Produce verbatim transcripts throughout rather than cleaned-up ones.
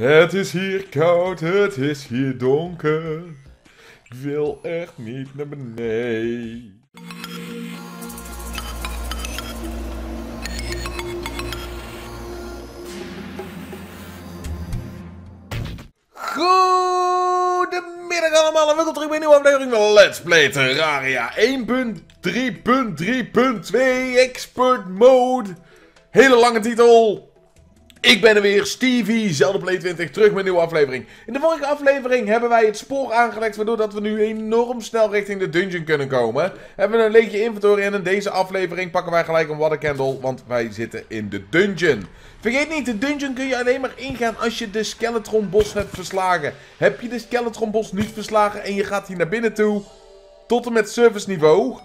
Het is hier koud, het is hier donker. Ik wil echt niet naar beneden. Goedemiddag allemaal en welkom terug bij een nieuwe aflevering van Let's Play Terraria één punt drie punt drie punt twee Expert Mode. Hele lange titel. Ik ben er weer, Stevie, Zeldaplayer twintig, terug met een nieuwe aflevering. In de vorige aflevering hebben wij het spoor aangelegd, waardoor dat we nu enorm snel richting de dungeon kunnen komen. Hebben we een leegje inventory en in deze aflevering pakken wij gelijk een water candle, want wij zitten in de dungeon. Vergeet niet, de dungeon kun je alleen maar ingaan als je de Skeletron boss hebt verslagen. Heb je de Skeletron boss niet verslagen en je gaat hier naar binnen toe, tot en met service niveau,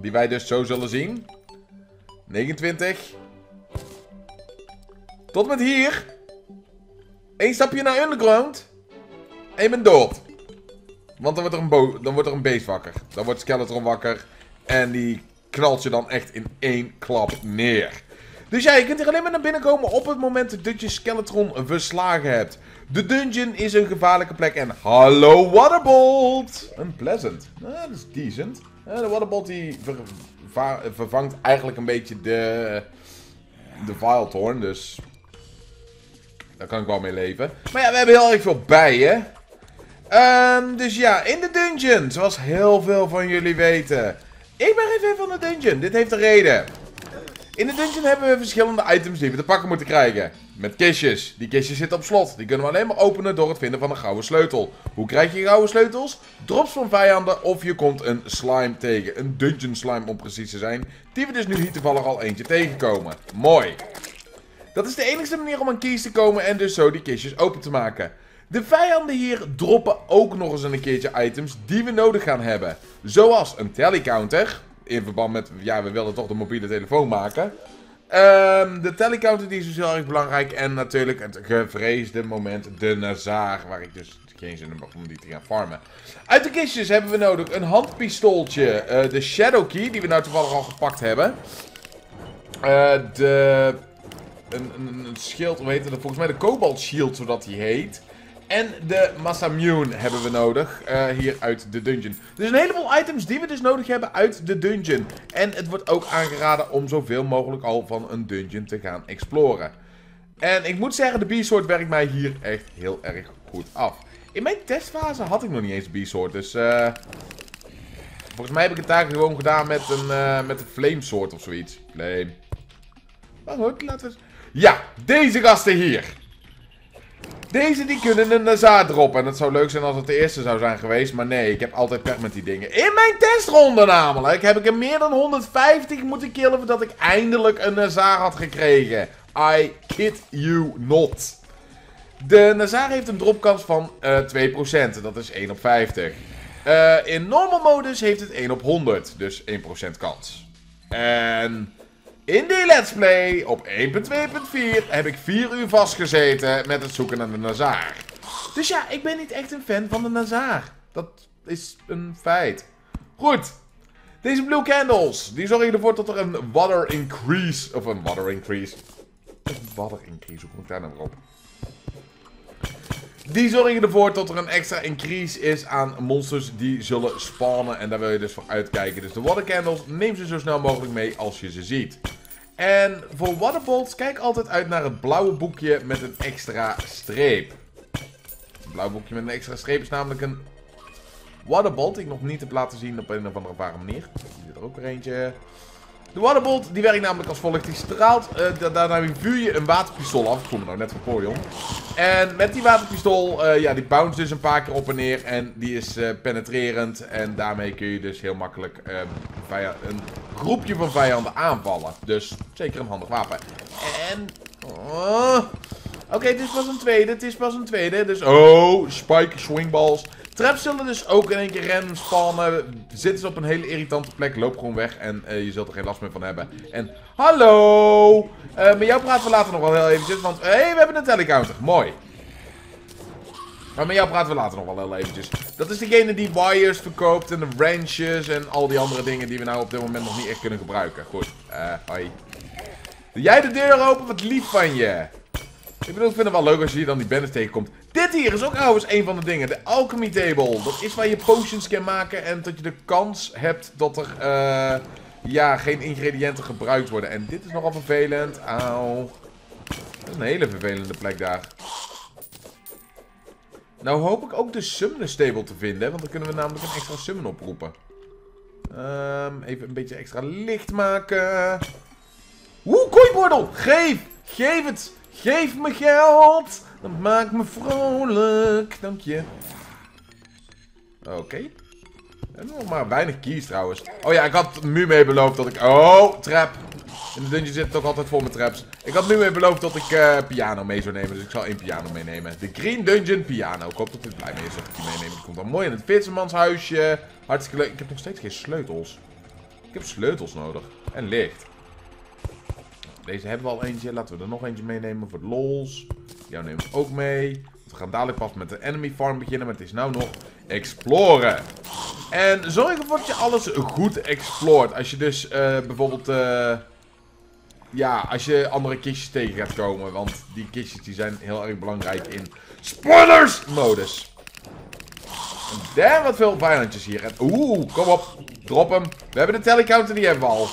die wij dus zo zullen zien, negenentwintig... Tot met hier. Eén stapje naar underground. En je bent dood. Want dan wordt er een, dan wordt er een beest wakker. Dan wordt Skeletron wakker. En die knalt je dan echt in één klap neer. Dus ja, je kunt hier alleen maar naar binnen komen op het moment dat je Skeletron verslagen hebt. De dungeon is een gevaarlijke plek. En hallo Waterbolt. Unpleasant. Nou, dat is decent. De Waterbolt die ver vervangt eigenlijk een beetje de... de Vile Thorn, dus... daar kan ik wel mee leven. Maar ja, we hebben heel erg veel bijen. Um, dus ja, in de dungeon. Zoals heel veel van jullie weten. Ik ben geen fan van de dungeon. Dit heeft een reden. In de dungeon hebben we verschillende items die we te pakken moeten krijgen. Met kistjes. Die kistjes zitten op slot. Die kunnen we alleen maar openen door het vinden van een gouden sleutel. Hoe krijg je gouden sleutels? Drops van vijanden of je komt een slime tegen. Een dungeon slime om precies te zijn. Die we dus nu hier toevallig al eentje tegenkomen. Mooi. Dat is de enige manier om aan keys te komen en dus zo die kistjes open te maken. De vijanden hier droppen ook nog eens een keertje items die we nodig gaan hebben. Zoals een telecounter. In verband met, ja, we wilden toch de mobiele telefoon maken. Um, de telecounter die is dus heel erg belangrijk. En natuurlijk het gevreesde moment, de Nazar. Waar ik dus geen zin in heb om die te gaan farmen. Uit de kistjes hebben we nodig een handpistooltje. Uh, de Shadow Key, die we nou toevallig al gepakt hebben. Uh, de... Een, een, een schild, hoe heet dat? Volgens mij de Cobalt Shield, zodat die heet. En de Massamune hebben we nodig, uh, hier uit de dungeon. Dus een heleboel items die we dus nodig hebben uit de dungeon. En het wordt ook aangeraden om zoveel mogelijk al van een dungeon te gaan exploren. En ik moet zeggen, de B-sword werkt mij hier echt heel erg goed af. In mijn testfase had ik nog niet eens B-sword, dus... Uh, volgens mij heb ik het daar gewoon gedaan met een, uh, met een Flame Sword of zoiets. Flame. Maar goed, laten we... Ja, deze gasten hier. Deze die kunnen een Nazar droppen. En dat zou leuk zijn als het de eerste zou zijn geweest. Maar nee, ik heb altijd pech met die dingen. In mijn testronde namelijk heb ik er meer dan honderdvijftig moeten killen voordat ik eindelijk een Nazar had gekregen. I kid you not. De Nazar heeft een dropkans van uh, twee procent. Dat is één op vijftig. Uh, in normal modus heeft het één op honderd. Dus één procent kans. En... in die let's play op één punt twee punt vier heb ik vier uur vastgezeten met het zoeken naar de Nazar. Dus ja, ik ben niet echt een fan van de Nazar. Dat is een feit. Goed. Deze blue candles, die zorgen ervoor dat er een water increase... Of een water increase. Een water increase, hoe kom ik daar nou weer op? Die zorgen ervoor dat er een extra increase is aan monsters die zullen spawnen. En daar wil je dus voor uitkijken. Dus de water candles, neem ze zo snel mogelijk mee als je ze ziet. En voor Waterbolts, kijk altijd uit naar het blauwe boekje met een extra streep. Het blauwe boekje met een extra streep is namelijk een Waterbolt, die ik nog niet heb laten zien op een of andere rare manier. Hier zit er ook weer eentje. De Waterbolt, die werkt namelijk als volgt. Die straalt, uh, da daarna vuur je een waterpistool af. Ik voel me nou net van Flareon. En met die waterpistool, uh, ja, die bounce dus een paar keer op en neer. En die is uh, penetrerend. En daarmee kun je dus heel makkelijk uh, een groepje van vijanden aanvallen. Dus zeker een handig wapen. En... Oh. Oké, okay, het is pas een tweede. Het is pas een tweede. Dus, oh, spike, swingballs. Traps zullen dus ook in één keer random spawnen. Zitten ze op een hele irritante plek. Loop gewoon weg en uh, je zult er geen last meer van hebben. En hallo! Uh, met jou praten we later nog wel heel eventjes. Want, hé, hey, we hebben een telecounter. Mooi. Maar met jou praten we later nog wel heel eventjes. Dat is degene die wires verkoopt en de wrenches en al die andere dingen die we nou op dit moment nog niet echt kunnen gebruiken. Goed, eh, uh, hoi. Doe jij de deur open? Wat lief van je. Ik bedoel, ik vind het wel leuk als je hier dan die banners tegenkomt. Dit hier is ook trouwens een van de dingen. De Alchemy Table. Dat is waar je potions kan maken en dat je de kans hebt dat er uh, ja, geen ingrediënten gebruikt worden. En dit is nogal vervelend. Auw. Dat is een hele vervelende plek daar. Nou hoop ik ook de Summoner Stable te vinden. Want dan kunnen we namelijk een extra summon oproepen. Um, even een beetje extra licht maken. Oeh, kooibordel! Geef! Geef het! Geef me geld! Dat maakt me vrolijk. Dank je. Oké. Okay. En nog maar weinig keys trouwens. Oh ja, ik had Mu mee beloofd dat ik... Oh, trap. In de dungeon zit het ook altijd vol met traps. Ik had Mu mee beloofd dat ik uh, piano mee zou nemen. Dus ik zal één piano meenemen. De Green Dungeon piano. Ik hoop dat dit blij mee is dat ik die meeneem. Die komt dan mooi in het Vitsermanshuisje. Hartstikke leuk. Ik heb nog steeds geen sleutels. Ik heb sleutels nodig. En licht. Deze hebben we al eentje. Laten we er nog eentje meenemen voor de lols. Jou nemen we ook mee. We gaan dadelijk pas met de enemy farm beginnen. Maar het is nou nog exploren. En zorg ervoor dat je alles goed exploort. Als je dus uh, bijvoorbeeld... Uh, ja, als je andere kistjes tegen gaat komen. Want die kistjes die zijn heel erg belangrijk in spoilers modus. Damn, wat veel vijandjes hier. En, oeh, kom op. Drop hem. We hebben de telecounter, die hebben we al.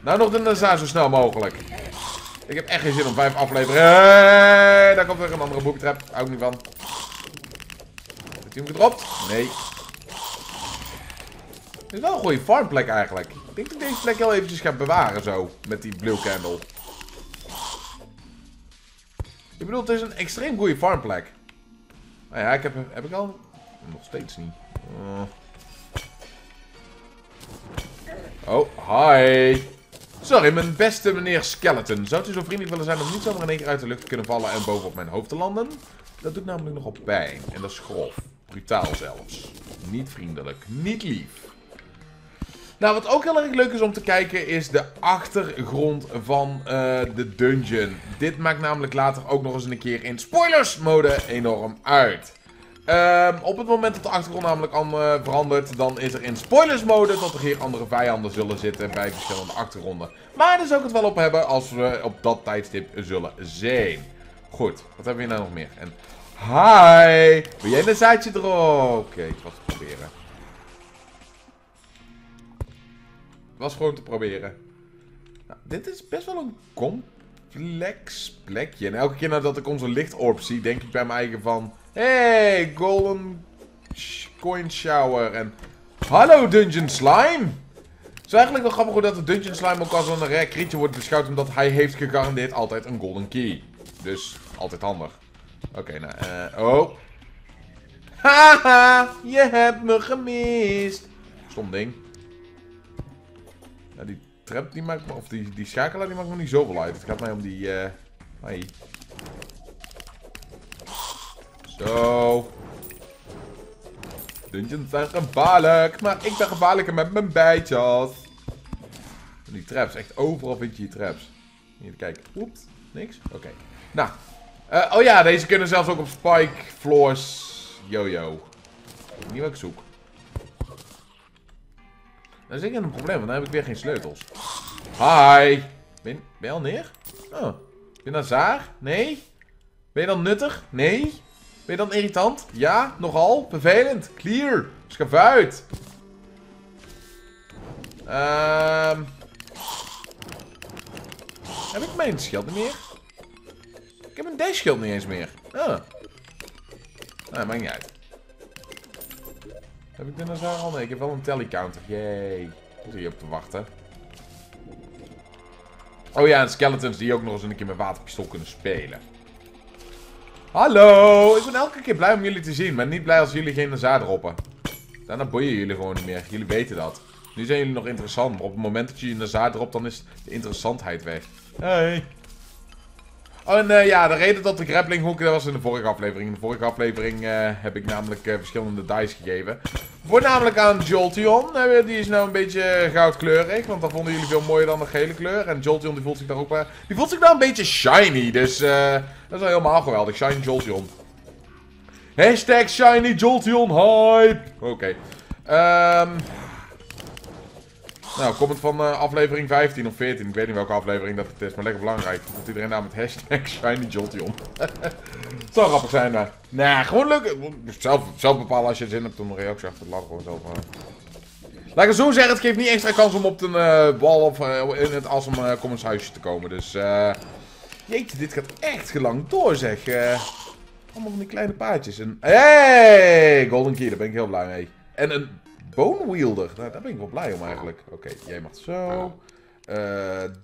Nou, nog de Nazar zo snel mogelijk. Ik heb echt geen zin om vijf afleveren. Hey, daar komt weer een andere boekentrap. Hou ik niet van. Heeft hij hem gedropt? Nee. Dit is wel een goede farmplek eigenlijk. Ik denk dat ik deze plek heel eventjes ga bewaren zo. Met die blue candle. Ik bedoel, het is een extreem goede farmplek. Nou ja, ik heb, heb ik al... Nog steeds niet. Oh, hi. Sorry, mijn beste meneer Skeleton. Zou u zo vriendelijk willen zijn om niet zomaar in één keer uit de lucht te kunnen vallen en boven op mijn hoofd te landen? Dat doet namelijk nogal pijn. En dat is grof. Brutaal zelfs. Niet vriendelijk. Niet lief. Nou, wat ook heel erg leuk is om te kijken is de achtergrond van uh, de dungeon. Dit maakt namelijk later ook nog eens een keer in spoilers mode enorm uit. Um, op het moment dat de achtergrond namelijk uh, verandert, dan is er in spoilers mode dat er hier andere vijanden zullen zitten bij verschillende achtergronden. Maar daar zou ik het wel op hebben als we op dat tijdstip zullen zijn. Goed, wat hebben we hier nou nog meer? En, hi, wil jij een zaadje erop? Oké, okay, het was te proberen. Het was gewoon te proberen. Nou, dit is best wel een complex plekje. En elke keer nadat ik onze lichtorp zie, denk ik bij mijn eigen van... Hey, golden coin shower en... Hallo Dungeon Slime! Het is eigenlijk wel grappig dat de Dungeon Slime ook als een rare creature wordt beschouwd, omdat hij heeft gegarandeerd altijd een golden key. Dus, altijd handig. Oké, okay, nou, eh, uh, oh. Haha, je hebt me gemist. Stom ding. Nou, die trap die maakt me, of die, die schakelaar die maakt me niet zoveel uit. Het gaat mij om die, eh, uh, hi. Zo. Dungeons zijn gevaarlijk. Maar ik ben gevaarlijker met mijn bijtjes. Die traps. Echt overal vind je die traps. Hier, kijk. Oeps. Niks. Oké. Okay. Nou. Uh, oh ja, deze kunnen zelfs ook op spike floors. Jojo. Ik weet niet wat ik zoek. Dat is zeker een probleem, want dan heb ik weer geen sleutels. Hi. Ben, ben je al neer? Oh. Ben je nou zaar? Nee. Ben je dan nuttig? Nee. Ben je dan irritant? Ja, nogal. Vervelend. Clear. Schaf uit. Um. Heb ik mijn schild niet meer? Ik heb mijn D-schild niet eens meer. Ah. Nou, maakt niet uit. Heb ik de Nazar al? Nee, ik heb wel een telecounter. Yay. Daar zit je op te wachten. Oh ja, en skeletons die ook nog eens een keer met waterpistool kunnen spelen. Hallo, ik ben elke keer blij om jullie te zien, maar niet blij als jullie geen Nazar droppen. Daarna boeien jullie gewoon niet meer, jullie weten dat. Nu zijn jullie nog interessant, maar op het moment dat je je Nazar dropt, dan is de interessantheid weg. Hey. Oh, en uh, ja, de reden dat de grapplinghoek, dat was in de vorige aflevering. In de vorige aflevering uh, heb ik namelijk uh, verschillende dice gegeven. Voornamelijk aan Jolteon, uh, die is nou een beetje goudkleurig, want dat vonden jullie veel mooier dan de gele kleur. En Jolteon die voelt zich daar ook wel, die voelt zich daar een beetje shiny, dus uh, dat is wel helemaal geweldig. Shiny Jolteon. Hashtag Shiny Jolteon hype. Oké. Okay. Um, Nou, comment van uh, aflevering vijftien of veertien. Ik weet niet welke aflevering dat het is, maar lekker belangrijk. Dat iedereen daar met hashtag Shiny Jolteon. Zou grappig zijn, maar. Nou, nah, gewoon leuk. Zelf, zelf bepalen als je zin hebt om een reactie achter te lachen. Gewoon zelf. Uh... Laat ik het zo zeggen, het geeft niet extra kans om op de uh, bal of uh, in het awesome uh, commentshuisje te komen. Dus, eh. Uh... Jeetje, dit gaat echt lang door, zeg. Uh... Allemaal van die kleine paardjes. En... Hey, Golden Key, daar ben ik heel blij mee. En een Bone wielder. Nou, daar ben ik wel blij om eigenlijk. Oké, okay, jij mag zo. Uh,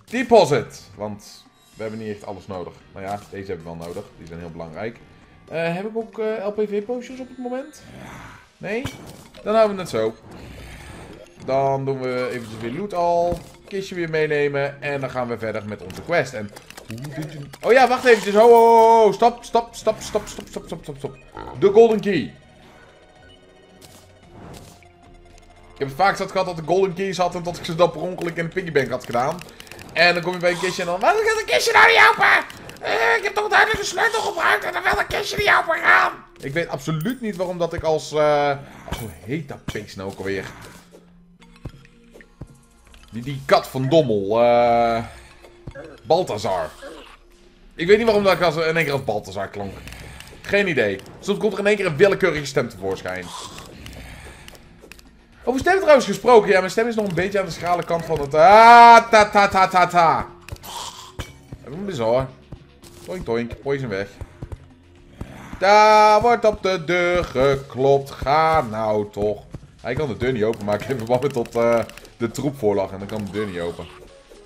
deposit. Want we hebben niet echt alles nodig. Maar ja, deze hebben we wel nodig. Die zijn heel belangrijk. Uh, heb ik ook uh, L P V-posters op het moment? Nee? Dan houden we het zo. Dan doen we eventjes weer loot al. Kistje weer meenemen. En dan gaan we verder met onze quest. En... Oh ja, wacht eventjes. Ho, ho, ho. Stop, stop, stop, stop, stop, stop, stop, stop, stop. De Golden Key. Ik heb het vaak zat gehad dat ik golden keys had en dat ik ze dat per ongeluk in de piggybank had gedaan. En dan kom je bij een kistje en dan... Waarom gaat een kistje nou niet open? Uh, ik heb toch duidelijk een sleutel gebruikt en dan wil een kistje niet open gaan. Ik weet absoluut niet waarom dat ik als... Uh... Oh, hoe heet dat beest nou ook alweer? Die, die kat van Dommel. Uh... Balthazar. Ik weet niet waarom dat ik als, in één keer als Balthazar klonk. Geen idee. Soms komt er in één keer een willekeurige stem tevoorschijn. Over stem trouwens gesproken. Ja, mijn stem is nog een beetje aan de schrale kant van het... Ah, ta ta ta ta ta. Even bizar. Toink toink. Poison weg. Daar wordt op de deur geklopt. Ga nou toch. Hij kan de deur niet openmaken. Even wachten tot uh, de troep voorlag. En dan kan de deur niet open.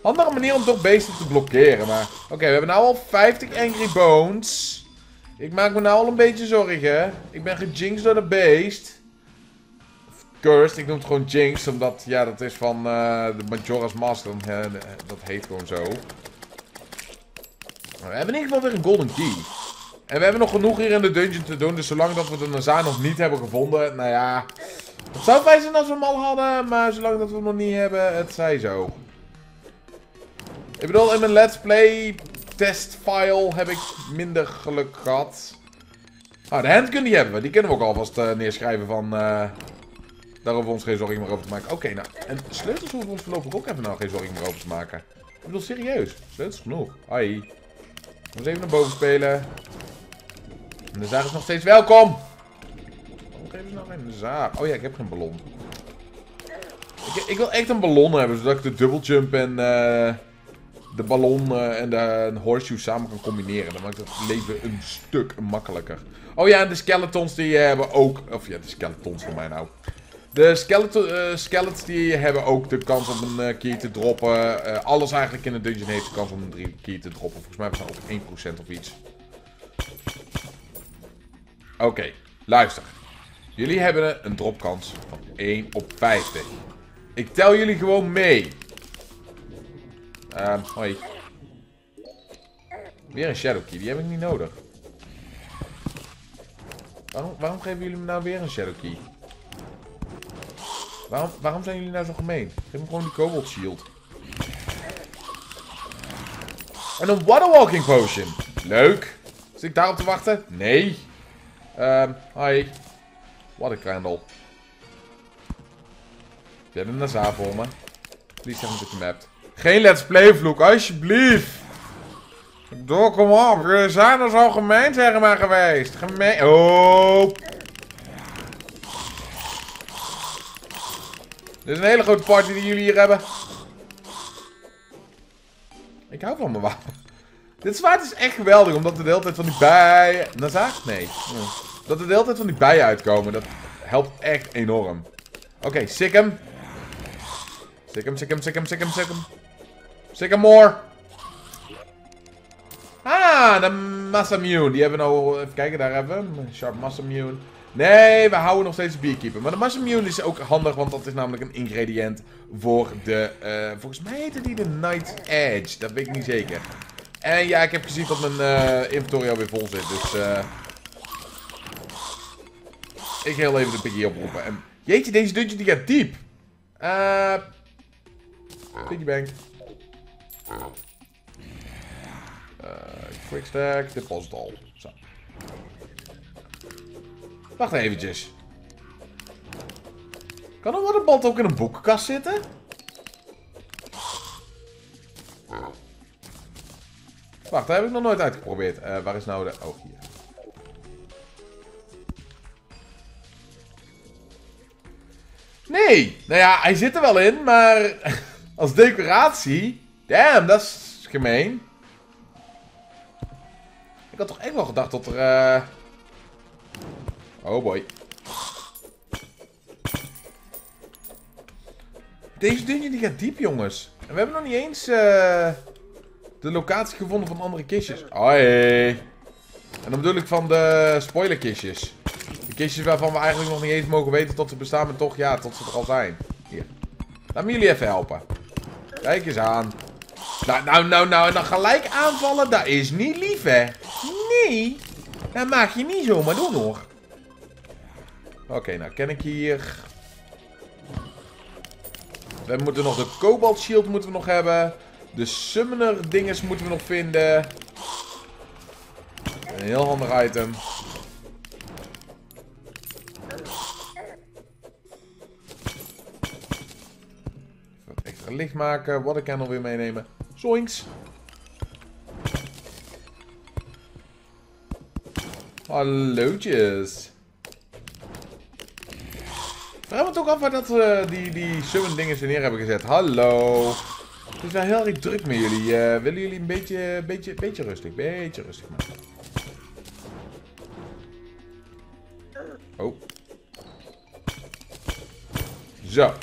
Andere manier om toch beesten te blokkeren. Maar oké, okay, we hebben nou al vijftig Angry Bones. Ik maak me nou al een beetje zorgen. Ik ben gejinxed door de beest. Cursed. Ik noem het gewoon Jinx, omdat, ja, dat is van uh, de Majora's Mask. Uh, dat heet gewoon zo. We hebben in ieder geval weer een Golden Key. En we hebben nog genoeg hier in de dungeon te doen. Dus zolang dat we de Nazar nog niet hebben gevonden, nou ja. Het zou fijn zijn als we hem al hadden, maar zolang dat we hem nog niet hebben, het zij zo. Ik bedoel, in mijn Let's Play testfile heb ik minder geluk gehad. Ah, de handgun die hebben we. Die kunnen we ook alvast uh, neerschrijven van... Uh, Daar hoeven we ons geen zorgen meer over te maken. Oké, okay, nou. En sleutels hoeven we ons voorlopig ook even nou geen zorgen meer over te maken. Ik bedoel, serieus. Sleutels genoeg. Ai. We moeten even naar boven spelen. En de zaag is nog steeds welkom. Waarom geven ze nou geen zaag? Oh ja, ik heb geen ballon. Ik, ik wil echt een ballon hebben, zodat ik de dubbeljump en uh, de ballon uh, en de uh, horseshoe samen kan combineren. Dan maakt het leven een stuk makkelijker. Oh ja, en de skeletons die hebben ook... Of ja, de skeletons voor mij nou... De skeleton, uh, skelets die hebben ook de kans om een uh, key te droppen. Uh, alles eigenlijk in de dungeon heeft de kans om een key te droppen. Volgens mij bestaan ook één procent of iets. Oké, okay, luister. Jullie hebben een dropkans van één op vijftig. Ik tel jullie gewoon mee. Uh, hoi. Weer een shadow key, die heb ik niet nodig. Waarom, waarom geven jullie me nou weer een shadow key? Waarom, waarom zijn jullie nou zo gemeen? Geef me gewoon die Cobalt Shield. En een Waterwalking Potion. Leuk. Zit ik daarop te wachten? Nee. Ehm, um, hi. Watercandle. Jij hebt een Nazar voor me. Please zeg me dat je hem hebt. Geen Let's Play vloek, alsjeblieft. Door, kom op. We zijn er zo gemeen tegen mij geweest. Gemeen. Oh. Dit is een hele grote party die jullie hier hebben. Ik hou van mijn wapen. Dit zwaard is echt geweldig, omdat er de hele tijd van die bijen... Nazar? Nee. Dat er de hele tijd van die bijen uitkomen, dat helpt echt enorm. Oké, okay, sick hem. Sick hem, sick hem, sick hem, sick hem, sick hem. Sick hem more. Ah, de Massamune. Die hebben we nou... Even kijken, daar hebben we hem. Sharp Massamune. Nee, we houden nog steeds Beekeeper. Maar de Massamune is ook handig, want dat is namelijk een ingrediënt voor de... Uh, volgens mij heette die de Night's Edge. Dat weet ik niet zeker. En ja, ik heb gezien dat mijn uh, inventory alweer vol zit, dus... Uh, ik ga heel even de piggy oproepen. En, jeetje, deze dungeon die gaat diep. Uh, piggybank. Uh, Quickstack, deposit al. Zo. Wacht eventjes. Kan een Waterbolt ook in een boekenkast zitten? Wacht, daar heb ik nog nooit uitgeprobeerd. Uh, waar is nou de... Oh, hier. Nee! Nou ja, hij zit er wel in, maar... als decoratie... Damn, dat is gemeen. Ik had toch echt wel gedacht dat er... Uh... Oh boy. Deze dungeon die gaat diep, jongens. En we hebben nog niet eens uh, de locatie gevonden van andere kistjes. Hoi. En dan bedoel ik van de spoilerkistjes. De kistjes waarvan we eigenlijk nog niet eens mogen weten tot ze bestaan, maar toch, ja, tot ze er al zijn. Hier. Laten we jullie even helpen. Kijk eens aan. Nou, nou, nou, nou. En dan gelijk aanvallen, dat is niet lief, hè. Nee. Dat mag je niet zomaar doen, hoor. Oké, okay, nou ken ik hier... We moeten nog de Cobalt Shield moeten we nog hebben. De Summoner dinges moeten we nog vinden. Een heel handig item. Even wat extra licht maken. Water Candle weer meenemen. Zoinks. Hallootjes. Vraag me toch af waar dat, uh, die, die summon dingen ze neer hebben gezet. Hallo. Het is wel heel erg druk met jullie. Uh, willen jullie een beetje, beetje, beetje rustig? Beetje rustig maken. Oh. Zo.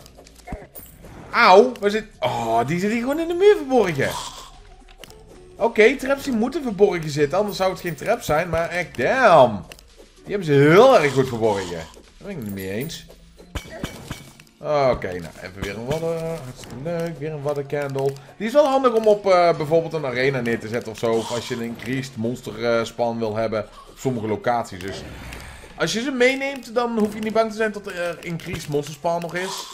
Auw. Waar zit... Oh, die zit hier gewoon in de muur verborgen. Oké, okay, traps die moeten verborgen zitten. Anders zou het geen trap zijn. Maar echt, damn. Die hebben ze heel erg goed verborgen. Daar ben ik het niet mee eens. Oké, okay, nou even weer een wadden. Hartstikke leuk, weer een waddencandle. Die is wel handig om op uh, bijvoorbeeld een arena neer te zetten ofzo. Of als je een increased monster uh, span wil hebben. Op sommige locaties dus. Als je ze meeneemt, dan hoef je niet bang te zijn dat er increased monster span nog is.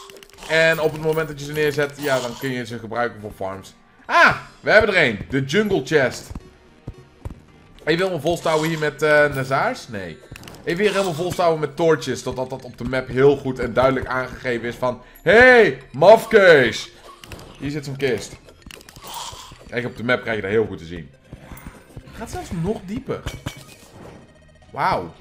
En op het moment dat je ze neerzet, ja, dan kun je ze gebruiken voor farms. Ah, we hebben er één. De jungle chest. En je wil me volstouwen hier met uh, Nazars? Nee. Even weer helemaal volstouwen met torches. Totdat dat op de map heel goed en duidelijk aangegeven is van... Hey, mafkees! Hier zit zo'n kist. Kijk, op de map krijg je dat heel goed te zien. Het gaat zelfs nog dieper. Wauw.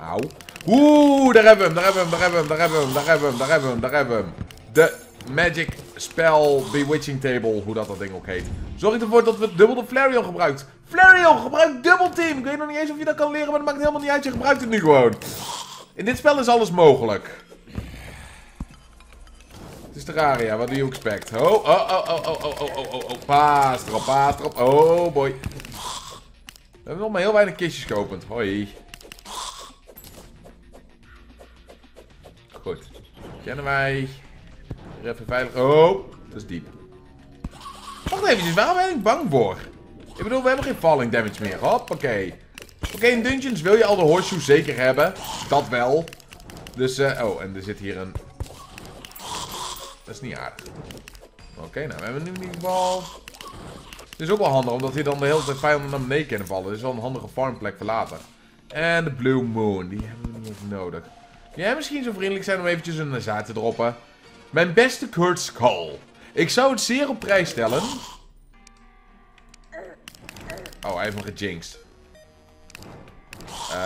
Auw. Oeh, daar hebben we hem, daar hebben we hem, daar hebben we hem, daar hebben we hem, daar hebben we hem, daar hebben we hem, daar hebben we hem. De Magic Spell Bewitching Table, hoe dat dat ding ook heet. Zorg ervoor dat we dubbel de Flareon gebruikt. Flareon, gebruik dubbelteam. Ik weet nog niet eens of je dat kan leren, maar dat maakt helemaal niet uit. Je gebruikt het nu gewoon. In dit spel is alles mogelijk. Het is Terraria, wat doe je expect? Oh, oh, oh, oh, oh, oh, oh, oh, oh. Paas erop, paas erop. Oh boy. We hebben nog maar heel weinig kistjes geopend. Hoi. Goed. Kennen wij... Even veilig. Oh, dat is diep. Wacht even, waarom ben ik bang voor? Ik bedoel, we hebben geen falling damage meer. Hoppakee. Oké, okay, in dungeons wil je al de horseshoe zeker hebben. Dat wel. Dus, uh, oh, en er zit hier een... Dat is niet aardig. Oké, okay, nou, we hebben nu in ieder geval... Het is ook wel handig, omdat hier dan de hele tijd vijanden naar beneden kunnen vallen. Dit is wel een handige farmplek voor later. En de Blue Moon, die hebben we niet even nodig. Kun jij misschien zo vriendelijk zijn om eventjes een Nazar te droppen? Mijn beste Kurt Skull. Ik zou het zeer op prijs stellen. Oh, hij heeft me gejinxed.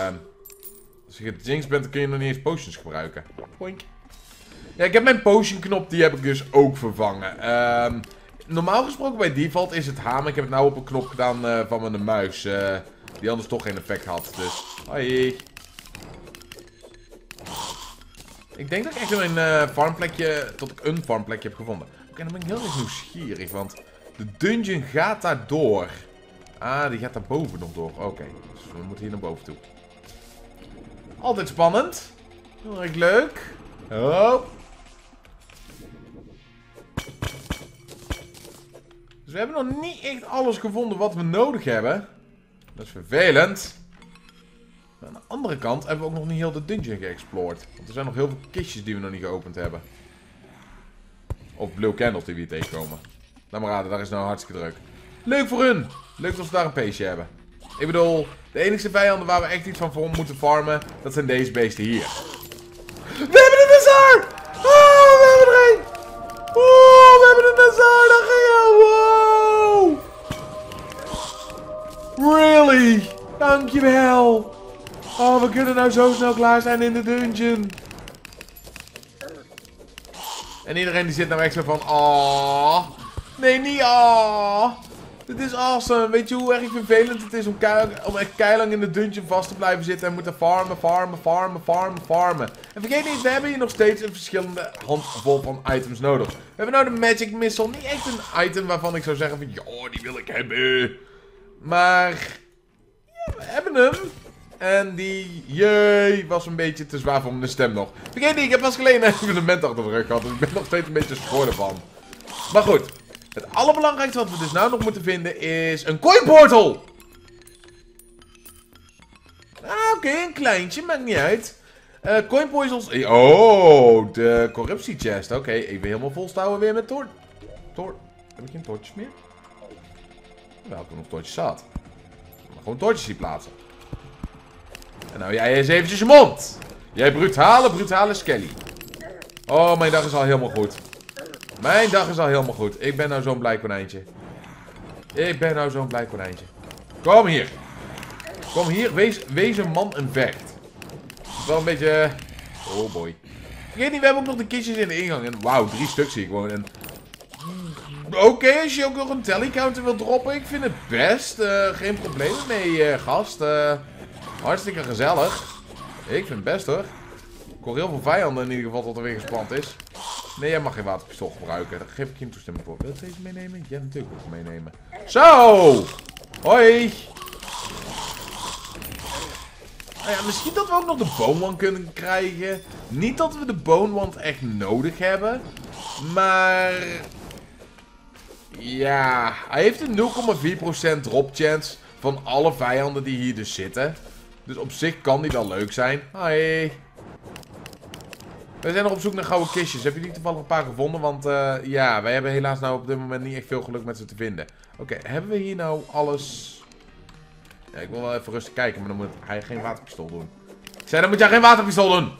Um, als je gejinxed bent, dan kun je nog niet eens potions gebruiken. Boink. Ja, ik heb mijn potion knop, die heb ik dus ook vervangen. Um, normaal gesproken bij default is het hamer. Ik heb het nou op een knop gedaan uh, van mijn muis. Uh, die anders toch geen effect had. Dus, hoi. Ik denk dat ik echt een uh, farmplekje, tot ik een farmplekje heb gevonden. Oké, okay, dan ben ik heel erg nieuwsgierig, want de dungeon gaat daar door. Ah, die gaat daar boven nog door. Oké, okay, dus we moeten hier naar boven toe. Altijd spannend. Heel erg leuk. Oh. Dus we hebben nog niet echt alles gevonden wat we nodig hebben. Dat is vervelend. Maar aan de andere kant hebben we ook nog niet heel de dungeon geëxplored. Want er zijn nog heel veel kistjes die we nog niet geopend hebben. Of blue candles die we hier tegenkomen. Laat maar raden, daar is nou hartstikke druk. Leuk voor hun! Leuk dat we daar een peestje hebben. Ik bedoel, de enige vijanden waar we echt iets van voor moeten farmen, dat zijn deze beesten hier. We hebben een Nazar! Oh, we hebben er één! Oh, we hebben een Nazar! Daar ging je! Wow! Really? Dankjewel. Oh, we kunnen nou zo snel klaar zijn in de dungeon. En iedereen die zit nou echt zo van... Oh. Nee, niet oh. Dit is awesome. Weet je hoe erg vervelend het is om, om echt keilang in de dungeon vast te blijven zitten en moeten farmen, farmen, farmen, farmen, farmen. En vergeet niet, we hebben hier nog steeds een verschillende handvol van items nodig. We hebben nou de Magic Missile. Niet echt een item waarvan ik zou zeggen van, joh, die wil ik hebben. Maar, ja, we hebben hem. En die, jee, was een beetje te zwaar voor mijn stem nog. Vergeet niet, ik heb pas geleden een evenement achter de rug gehad, dus ik ben nog steeds een beetje schor ervan. Maar goed. Het allerbelangrijkste wat we dus nou nog moeten vinden is een coinportal. Ah, oké, okay, een kleintje, maakt niet uit. Uh, coinportals. Oh, de corruptie chest. Oké, okay, ik ben helemaal volstouwen weer met Tor. Tor. Heb ik geen tortjes meer? Wel, ik nog tortjes zat. Maar gewoon tortjes die plaatsen. En nou, jij eens eventjes je mond. Jij brutale, brutale Skelly. Oh, mijn dag is al helemaal goed. Mijn dag is al helemaal goed. Ik ben nou zo'n blij konijntje. Ik ben nou zo'n blij konijntje. Kom hier. Kom hier. Wees, wees een man en vecht. Wel een beetje... Oh boy. Vergeet niet, we hebben ook nog de kistjes in de ingang. En wauw, drie stuk zie ik gewoon. En... Oké, okay, als je ook nog een tally counter wilt droppen. Ik vind het best. Uh, geen probleem mee, uh, gast. Uh, hartstikke gezellig. Ik vind het best hoor. Ik hoor heel veel vijanden in ieder geval dat er weer gesplant is. Nee, jij mag geen waterpistool gebruiken. Daar geef ik geen toestemming voor. Wil je deze meenemen? Ja, natuurlijk wil ik het meenemen. Zo! Hoi! Nou ja, misschien dat we ook nog de boonwand kunnen krijgen. Niet dat we de boonwand echt nodig hebben. Maar... Ja, hij heeft een nul komma vier procent drop chance van alle vijanden die hier dus zitten. Dus op zich kan die wel leuk zijn. Hoi! We zijn nog op zoek naar gouden kistjes. Heb je niet toevallig een paar gevonden? Want uh, ja, wij hebben helaas nou op dit moment niet echt veel geluk met ze te vinden. Oké, okay, hebben we hier nou alles... Ja, ik wil wel even rustig kijken, maar dan moet hij geen waterpistool doen. Ik zei, dan moet jij geen waterpistool doen!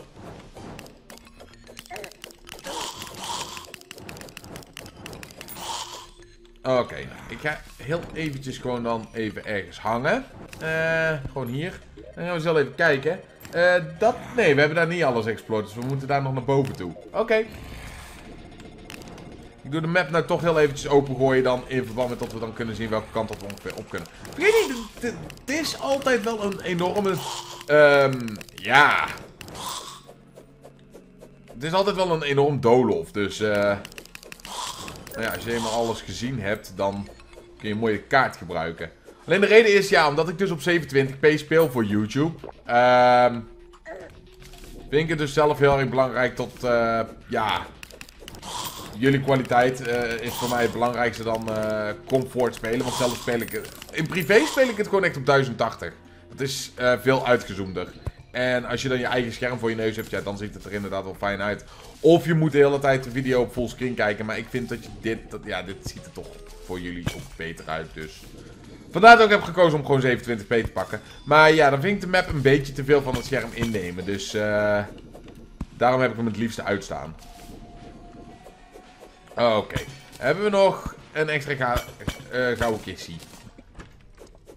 Oké, okay, ik ga heel eventjes gewoon dan even ergens hangen. Uh, gewoon hier. Dan gaan we zelf even kijken. Uh, dat... Nee, we hebben daar niet alles explored, dus we moeten daar nog naar boven toe. Oké. Okay. Ik doe de map nou toch heel eventjes opengooien dan, in verband met dat we dan kunnen zien welke kant dat we ongeveer op kunnen. Vergeet niet, het is altijd wel een enorme... Um, ja. Het is altijd wel een enorm doolhof, dus... Uh, nou ja, als je helemaal alles gezien hebt, dan kun je een mooie kaart gebruiken. Alleen de reden is, ja, omdat ik dus op zevenentwintig p speel voor YouTube. Ehm... Um, vind ik het dus zelf heel erg belangrijk tot, uh, ja... Jullie kwaliteit uh, is voor mij het belangrijkste dan uh, comfort spelen. Want zelf speel ik het... In privé speel ik het gewoon echt op duizend tachtig. Dat is uh, veel uitgezoomder. En als je dan je eigen scherm voor je neus hebt, ja, dan ziet het er inderdaad wel fijn uit. Of je moet de hele tijd de video op fullscreen kijken. Maar ik vind dat je dit... Dat, ja, dit ziet er toch voor jullie ook beter uit, dus... Vandaar dat ik heb gekozen om gewoon zevenentwintig p te pakken. Maar ja, dan vind ik de map een beetje te veel van het scherm innemen. Dus uh, daarom heb ik hem het liefste uitstaan. Oké. Okay. Hebben we nog een extra ga uh, gouden kissie.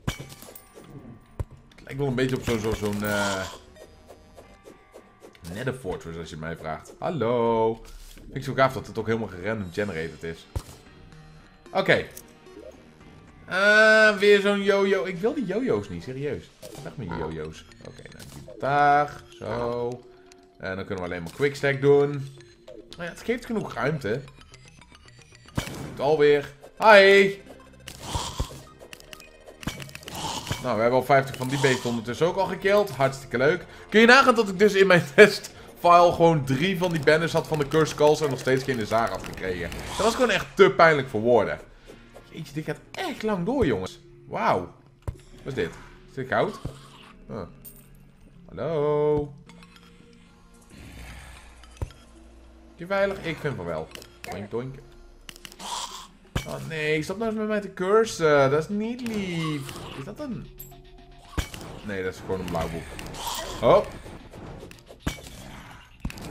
Het lijkt wel een beetje op zo'n... Zo, zo uh, Nether Fortress als je mij vraagt. Hallo. Vind ik zo gaaf dat het ook helemaal gerandom generated is. Oké. Okay. Ah, weer zo'n jojo. Ik wil die jojo's niet, serieus. Ik dacht niet jojo's. Oké, okay, nou die daar. Zo. En dan kunnen we alleen maar quickstack doen. Ja, het geeft genoeg ruimte. Goed, alweer. Hi! Nou, we hebben al vijftig van die beesten ondertussen ook al gekild. Hartstikke leuk. Kun je nagaan dat ik dus in mijn testfile gewoon drie van die banners had van de Cursed Calls en nog steeds geen Nazar had gekregen. Dat was gewoon echt te pijnlijk voor woorden. Jeetje, dit gaat echt lang door, jongens. Wauw. Wat is dit? Is dit goud? Huh. Hallo. Is je veilig? Ik vind van wel. Doink, doink. Oh nee, stop nou eens met mij te cursen. Dat is niet lief. Is dat een... Nee, dat is gewoon een blauw boek. Oh.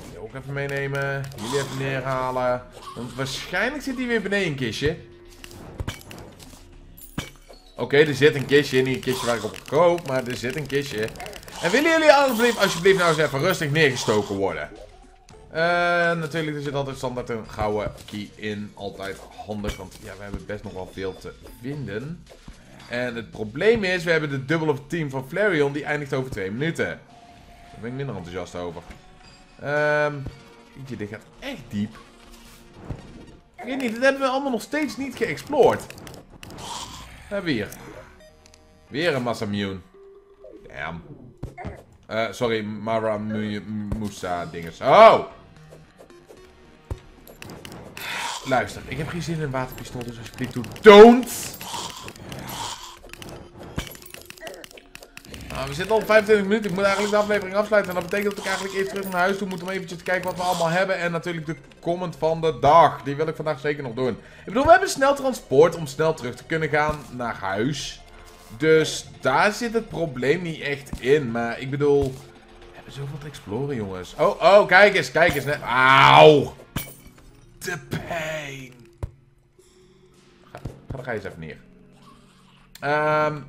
Die ook even meenemen. Jullie even neerhalen. Want waarschijnlijk zit die weer beneden een kistje. Oké, okay, er zit een kistje. Niet een kistje waar ik op koop, maar er zit een kistje. En willen jullie alsjeblieft, alsjeblieft nou eens even rustig neergestoken worden? Uh, natuurlijk, er zit altijd standaard een gouden key in. Altijd handig, want ja, we hebben best nog wel veel te vinden. En het probleem is, we hebben de dubbel op het team van Flareon. Die eindigt over twee minuten. Daar ben ik minder enthousiast over. Um, jeetje, dit gaat echt diep. Ik weet niet, dat hebben we allemaal nog steeds niet geëxploord. We hebben hier. Weer een Massamune. Damn. Uh, sorry, Muramasa dinges. Oh! Luister, ik heb geen zin in een waterpistool, dus alsjeblieft doe don't! Nou, we zitten al vijfentwintig minuten. Ik moet eigenlijk de aflevering afsluiten. En dat betekent dat ik eigenlijk eerst terug naar huis toe moet om eventjes te kijken wat we allemaal hebben. En natuurlijk de comment van de dag. Die wil ik vandaag zeker nog doen. Ik bedoel, we hebben snel transport om snel terug te kunnen gaan naar huis. Dus daar zit het probleem niet echt in. Maar ik bedoel, we hebben zoveel te exploren, jongens. Oh, oh, kijk eens, kijk eens. Auw. De pijn. Ga, dan ga je eens even neer. Ehm... Um,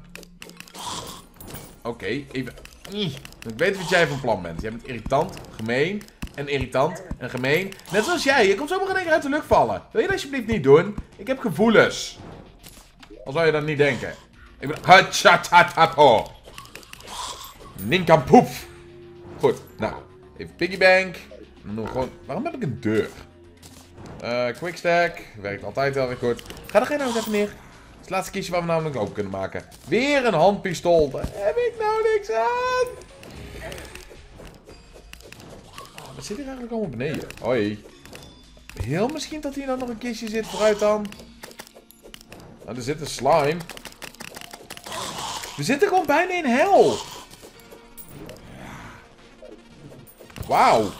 Oké, okay, even... Ik weet wat jij van plan bent. Jij bent irritant, gemeen en irritant en gemeen. Net zoals jij. Je komt zomaar in één keer uit de lucht vallen. Wil je dat alsjeblieft niet doen? Ik heb gevoelens. Al zou je dat niet denken. Ik ben... Hatschatatato. Ninkampoep. Goed, nou. Even piggybank. Dan doen we gewoon... Waarom heb ik een deur? Uh, quickstack. Werkt altijd wel weer goed. Ga er geen nou eens even neer. Het laatste kiesje waar we namelijk open kunnen maken. Weer een handpistool. Daar heb ik nou niks aan. Oh, wat zit hier eigenlijk allemaal beneden? Hoi. Heel misschien dat hier dan nog een kistje zit. Vooruit dan. Nou, er zit een slime. We zitten gewoon bijna in hel. Wauw. Oké,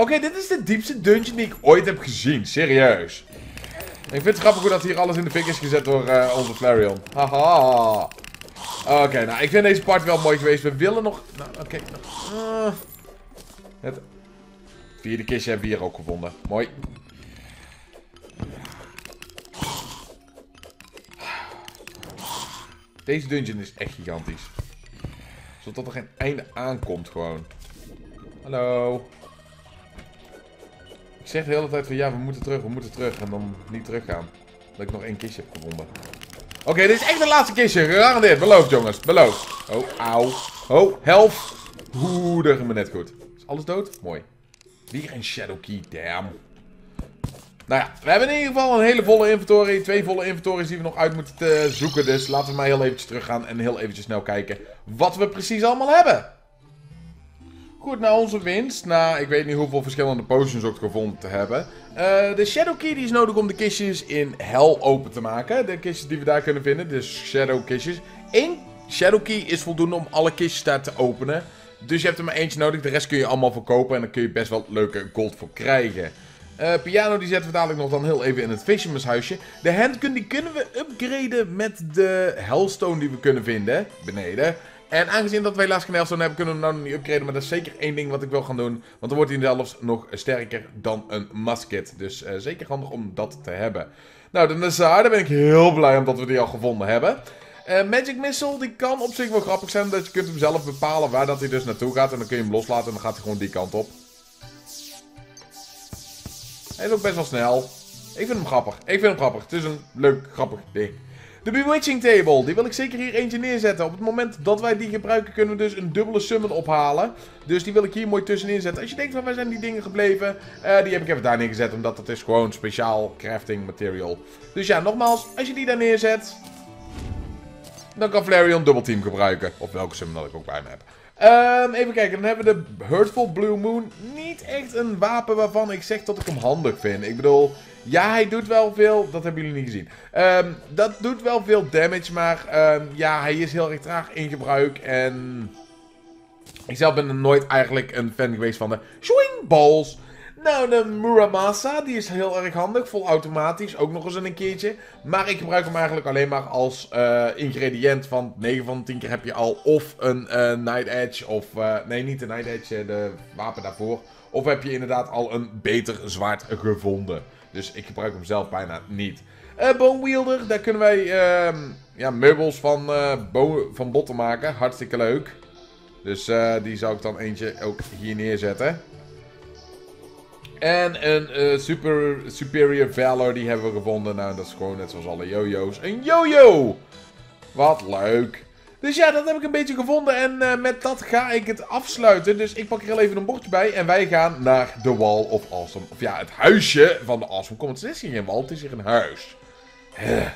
okay, dit is de diepste dungeon die ik ooit heb gezien. Serieus. Ik vind het grappig hoe dat hier alles in de fik is gezet door uh, onze Flareon. Haha. Oké, okay, nou, ik vind deze part wel mooi geweest. We willen nog... Nou, oké. Okay. Uh, het vierde kistje hebben we hier ook gevonden. Mooi. Deze dungeon is echt gigantisch. Zodat er geen einde aankomt gewoon. Hallo. Ik zeg de hele tijd van ja, we moeten terug, we moeten terug. En dan niet teruggaan. Dat ik nog één kistje heb gevonden. Oké, okay, dit is echt de laatste kistje. Gegarandeerd. Beloofd, jongens. Beloofd. Oh, auw. Oh, help. Oeh, dat ging me net goed. Is alles dood? Mooi. Weer een shadow key. Damn. Nou ja, we hebben in ieder geval een hele volle inventory. Twee volle inventories die we nog uit moeten uh, zoeken. Dus laten we maar heel eventjes teruggaan. En heel eventjes snel kijken wat we precies allemaal hebben. Goed, na onze winst, na ik weet niet hoeveel verschillende potions ook gevonden te hebben. Uh, de Shadow Key die is nodig om de kistjes in hel open te maken. De kistjes die we daar kunnen vinden, de Shadow Kistjes. Eén Shadow Key is voldoende om alle kistjes daar te openen. Dus je hebt er maar eentje nodig, de rest kun je allemaal verkopen en dan kun je best wel leuke gold voor krijgen. Uh, piano die zetten we dadelijk nog dan heel even in het Fisherman's huisje. De handgun die kunnen we upgraden met de Hellstone die we kunnen vinden, beneden. En aangezien dat we helaas geen Hellstone hebben, kunnen we hem nou nog niet upgraden. Maar dat is zeker één ding wat ik wil gaan doen. Want dan wordt hij zelfs nog sterker dan een musket. Dus uh, zeker handig om dat te hebben. Nou, de Nazar, daar ben ik heel blij om dat we die al gevonden hebben. Uh, Magic Missile, die kan op zich wel grappig zijn. Dat je kunt hem zelf bepalen waar dat hij dus naartoe gaat. En dan kun je hem loslaten en dan gaat hij gewoon die kant op. Hij is ook best wel snel. Ik vind hem grappig. Ik vind hem grappig. Het is een leuk, grappig ding. De Bewitching Table, die wil ik zeker hier eentje neerzetten. Op het moment dat wij die gebruiken, kunnen we dus een dubbele summon ophalen. Dus die wil ik hier mooi tussenin zetten. Als je denkt, waar zijn die dingen gebleven? Uh, die heb ik even daar neergezet, omdat dat is gewoon speciaal crafting material. Dus ja, nogmaals, als je die daar neerzet, dan kan Flareon dubbelteam gebruiken. Of welke summon dat ik ook bij me heb. Um, even kijken, dan hebben we de Hurtful Blue Moon. Niet echt een wapen waarvan ik zeg dat ik hem handig vind. Ik bedoel... Ja, hij doet wel veel. Dat hebben jullie niet gezien. Um, dat doet wel veel damage, maar um, ja, hij is heel erg traag in gebruik. En ik zelf ben er nooit eigenlijk een fan geweest van de swingballs. Nou, de Muramasa, die is heel erg handig. Vol automatisch, ook nog eens een keertje. Maar ik gebruik hem eigenlijk alleen maar als uh, ingrediënt van negen van de tien keer heb je al of een uh, Night Edge of... Uh, nee, niet de Night Edge, de wapen daarvoor. Of heb je inderdaad al een beter zwaard gevonden. Dus ik gebruik hem zelf bijna niet. Uh, Bone wielder, daar kunnen wij uh, ja, meubels van, uh, van botten maken. Hartstikke leuk. Dus uh, die zou ik dan eentje ook hier neerzetten. En een uh, super, Superior Valor, die hebben we gevonden. Nou, dat is gewoon net zoals alle jojo's. Een jojo! Wat leuk. Dus ja, dat heb ik een beetje gevonden. En uh, met dat ga ik het afsluiten. Dus ik pak er al even een bordje bij. En wij gaan naar de Wall of Awesome. Of ja, het huisje van de Awesome Comments. Het is geen wal, het is hier een huis. Huh.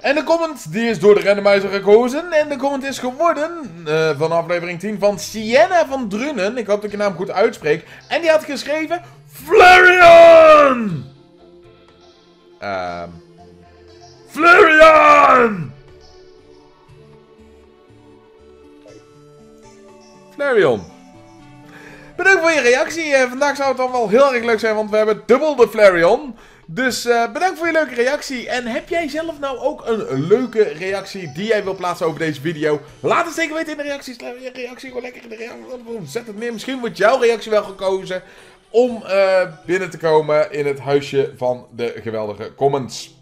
En de comment, die is door de randomizer gekozen. En de comment is geworden uh, van aflevering tien van Sienna van Drunen. Ik hoop dat ik je naam goed uitspreek. En die had geschreven... Flareon! Uh, Flareon! Flareon. Bedankt voor je reactie. Uh, vandaag zou het dan wel heel erg leuk zijn, want we hebben dubbel de Flareon. Dus uh, bedankt voor je leuke reactie. En heb jij zelf nou ook een leuke reactie die jij wil plaatsen over deze video? Laat het zeker weten in de reacties. Reactie gewoon lekker in de reacties. Zet het neer. Misschien wordt jouw reactie wel gekozen om uh, binnen te komen in het huisje van de geweldige comments.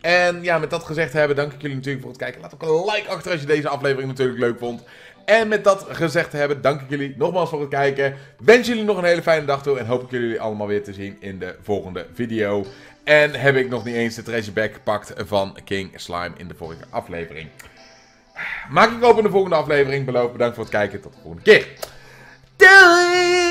En ja, met dat gezegd hebben, dank ik jullie natuurlijk voor het kijken. Laat ook een like achter als je deze aflevering natuurlijk leuk vond. En met dat gezegd te hebben, dank ik jullie nogmaals voor het kijken. Wens jullie nog een hele fijne dag toe. En hoop ik jullie allemaal weer te zien in de volgende video. En heb ik nog niet eens de treasure bag gepakt van King Slime in de vorige aflevering. Maak ik open de volgende aflevering. Beloofd, bedankt voor het kijken. Tot de volgende keer. Doei!